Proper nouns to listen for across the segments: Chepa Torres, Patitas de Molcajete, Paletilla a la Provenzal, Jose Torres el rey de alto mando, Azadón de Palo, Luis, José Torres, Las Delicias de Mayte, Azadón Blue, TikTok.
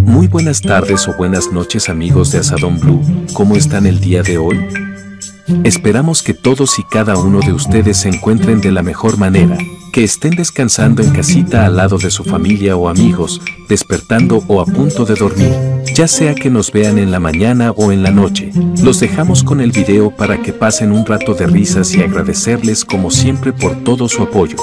Muy buenas tardes o buenas noches amigos de Azadón Blue, ¿cómo están el día de hoy? Esperamos que todos y cada uno de ustedes se encuentren de la mejor manera, que estén descansando en casita al lado de su familia o amigos, despertando o a punto de dormir, ya sea que nos vean en la mañana o en la noche. Los dejamos con el video para que pasen un rato de risas y agradecerles como siempre por todo su apoyo.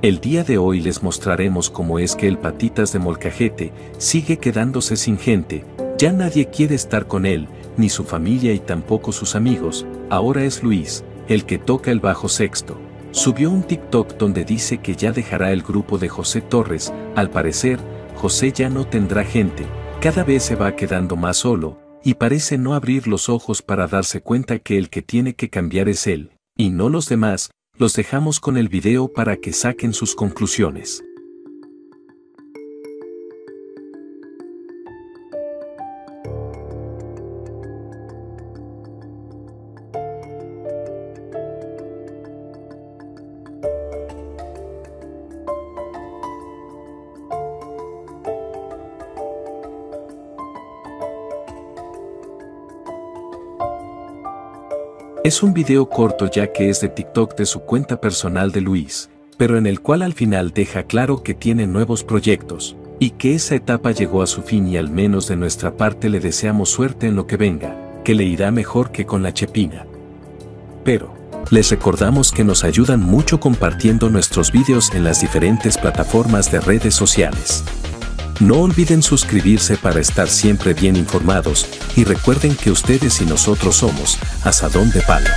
El día de hoy les mostraremos cómo es que el Patitas de Molcajete sigue quedándose sin gente, ya nadie quiere estar con él, ni su familia y tampoco sus amigos. Ahora es Luis, el que toca el bajo sexto. Subió un TikTok donde dice que ya dejará el grupo de José Torres. Al parecer, José ya no tendrá gente, cada vez se va quedando más solo, y parece no abrir los ojos para darse cuenta que el que tiene que cambiar es él, y no los demás. Los dejamos con el video para que saquen sus conclusiones. Es un video corto ya que es de TikTok de su cuenta personal de Luis, pero en el cual al final deja claro que tiene nuevos proyectos, y que esa etapa llegó a su fin y al menos de nuestra parte le deseamos suerte en lo que venga, que le irá mejor que con la Chepina. Pero les recordamos que nos ayudan mucho compartiendo nuestros videos en las diferentes plataformas de redes sociales. No olviden suscribirse para estar siempre bien informados, y recuerden que ustedes y nosotros somos Azadón de Palo.